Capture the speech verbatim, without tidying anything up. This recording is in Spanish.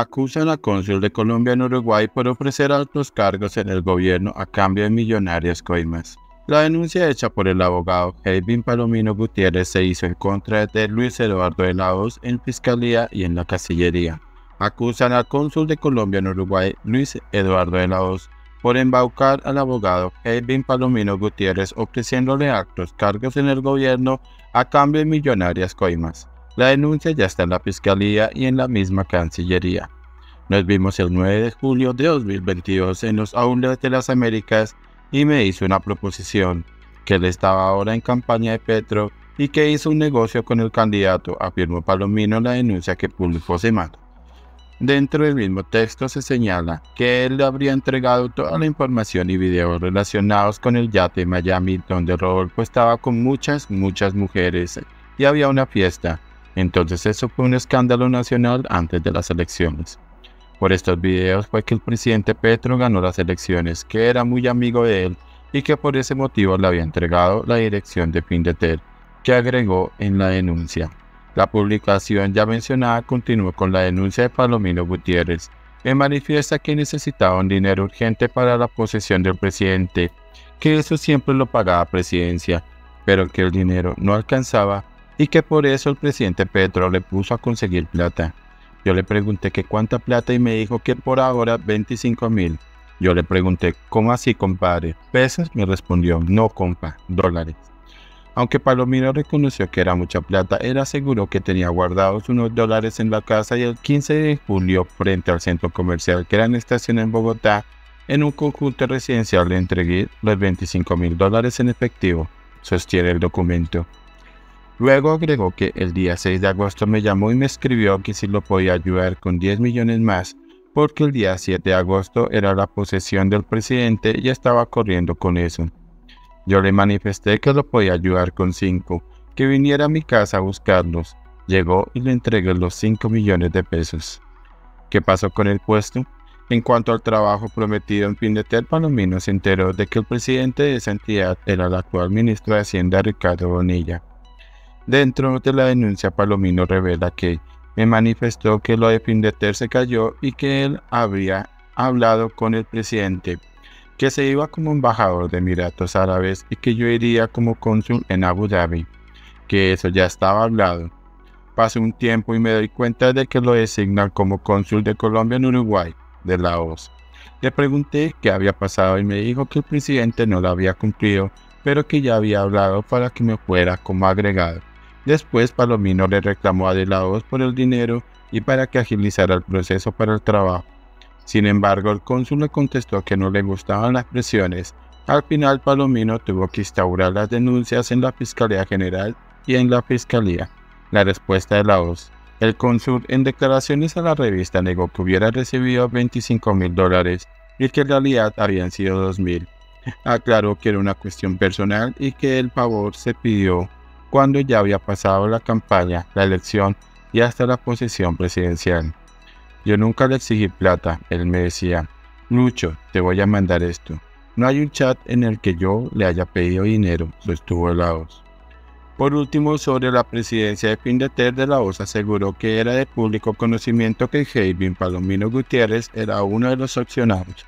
acusan a cónsul de Colombia en Uruguay por ofrecer altos cargos en el gobierno a cambio de millonarias coimas. La denuncia hecha por el abogado Heivind Palomino Gutiérrez se hizo en contra de Luis Eduardo de la Hoz en Fiscalía y en la Cancillería. Acusan al cónsul de Colombia en Uruguay, Luis Eduardo de la Hoz, por embaucar al abogado Heivind Palomino Gutiérrez ofreciéndole altos cargos en el gobierno a cambio de millonarias coimas. La denuncia ya está en la Fiscalía y en la misma Cancillería. Nos vimos el nueve de julio de dos mil veintidós en los aulas de las Américas y me hizo una proposición, que él estaba ahora en campaña de Petro y que hizo un negocio con el candidato, afirmó Palomino en la denuncia que publicó Semana. Dentro del mismo texto se señala que él le habría entregado toda la información y videos relacionados con el yate en Miami, donde Rodolfo estaba con muchas, muchas mujeres y había una fiesta. Entonces eso fue un escándalo nacional antes de las elecciones. Por estos videos fue que el presidente Petro ganó las elecciones, que era muy amigo de él y que por ese motivo le había entregado la dirección de Pindeter, que agregó en la denuncia. La publicación ya mencionada continuó con la denuncia de Palomino Gutiérrez, que manifiesta que necesitaba un dinero urgente para la posesión del presidente, que eso siempre lo pagaba presidencia, pero que el dinero no alcanzaba y que por eso el presidente Petro le puso a conseguir plata. Yo le pregunté que cuánta plata y me dijo que por ahora veinticinco mil. Yo le pregunté, ¿cómo así, compadre? ¿Pesos? Me respondió, no, compa, dólares. Aunque Palomino reconoció que era mucha plata, él aseguró que tenía guardados unos dólares en la casa y el quince de julio, frente al centro comercial Gran Estación en Bogotá, en un conjunto residencial le entregué los veinticinco mil dólares en efectivo, sostiene el documento. Luego agregó que el día seis de agosto me llamó y me escribió que si lo podía ayudar con diez millones más, porque el día siete de agosto era la posesión del presidente y estaba corriendo con eso. Yo le manifesté que lo podía ayudar con cinco, que viniera a mi casa a buscarlos. Llegó y le entregué los cinco millones de pesos. ¿Qué pasó con el puesto? En cuanto al trabajo prometido en Pinetel, Palomino se enteró de que el presidente de esa entidad era el actual ministro de Hacienda, Ricardo Bonilla. Dentro de la denuncia, Palomino revela que me manifestó que lo de Pindeter se cayó y que él habría hablado con el presidente, que se iba como embajador de Emiratos Árabes y que yo iría como cónsul en Abu Dhabi, que eso ya estaba hablado. Pasó un tiempo y me doy cuenta de que lo designan como cónsul de Colombia en Uruguay, de la Hoz. Le pregunté qué había pasado y me dijo que el presidente no lo había cumplido, pero que ya había hablado para que me fuera como agregado. Después Palomino le reclamó a de la Hoz por el dinero y para que agilizara el proceso para el trabajo. Sin embargo, el cónsul le contestó que no le gustaban las presiones. Al final Palomino tuvo que instaurar las denuncias en la Fiscalía General y en la Fiscalía. La respuesta de la Hoz. El cónsul en declaraciones a la revista negó que hubiera recibido veinticinco mil dólares y que en realidad habían sido dos mil. Aclaró que era una cuestión personal y que el favor se pidió cuando ya había pasado la campaña, la elección y hasta la posesión presidencial. Yo nunca le exigí plata, él me decía, Lucho, te voy a mandar esto. No hay un chat en el que yo le haya pedido dinero, sostuvo de la Hoz. Por último, sobre la presidencia de Pindeter, de la Hoz aseguró que era de público conocimiento que Heivind Palomino Gutiérrez era uno de los accionados.